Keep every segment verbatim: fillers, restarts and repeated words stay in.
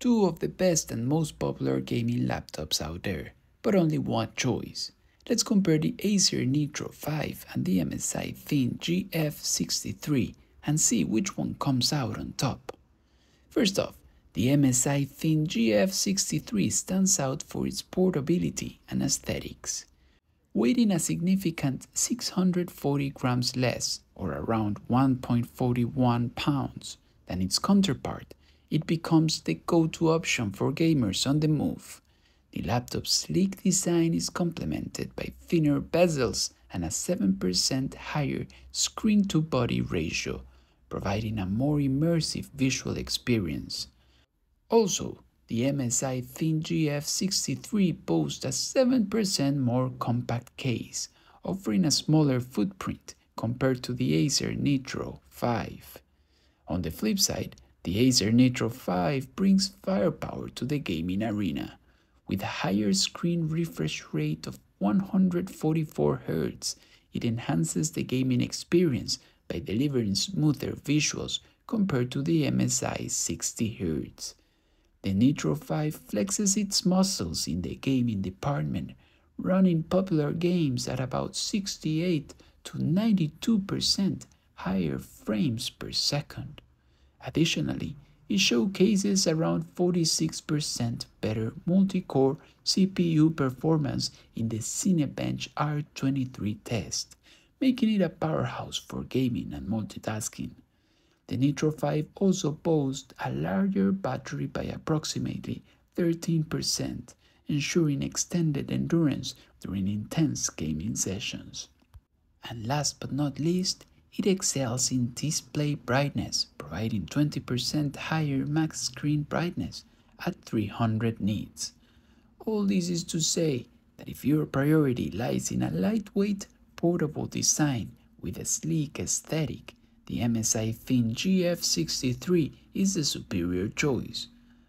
two of the best and most popular gaming laptops out there, but only one choice. Let's compare the Acer Nitro five and the M S I Thin G F sixty-three and see which one comes out on top. First off, the M S I Thin G F sixty-three stands out for its portability and aesthetics. Weighing a significant six hundred forty grams less, or around one point four one pounds, than its counterpart, it becomes the go-to option for gamers on the move. The laptop's sleek design is complemented by thinner bezels and a seven percent higher screen-to-body ratio, providing a more immersive visual experience. Also, the M S I Thin G F sixty-three boasts a seven percent more compact case, offering a smaller footprint compared to the Acer Nitro five. On the flip side, the Acer Nitro five brings firepower to the gaming arena, with a higher screen refresh rate of one hundred forty-four hertz. It enhances the gaming experience by delivering smoother visuals compared to the M S I sixty hertz. The Nitro five flexes its muscles in the gaming department, running popular games at about sixty-eight to ninety-two percent higher frames per second. Additionally, it showcases around forty-six percent better multi-core C P U performance in the Cinebench R twenty-three test, making it a powerhouse for gaming and multitasking. The Nitro five also boasts a larger battery by approximately thirteen percent, ensuring extended endurance during intense gaming sessions. And last but not least, it excels in display brightness, providing twenty percent higher max screen brightness at three hundred nits. All this is to say that if your priority lies in a lightweight, portable design with a sleek aesthetic, the M S I Thin G F sixty-three is the superior choice.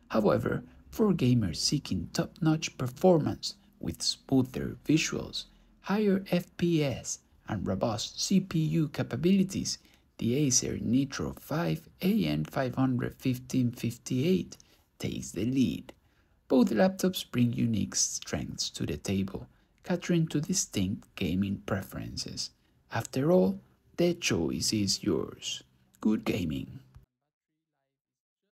However, for gamers seeking top-notch performance with smoother visuals, higher F P S, and robust C P U capabilities, the Acer Nitro five A N five fifteen fifty-eight takes the lead. Both laptops bring unique strengths to the table, catering to distinct gaming preferences. After all, the choice is yours. Good gaming.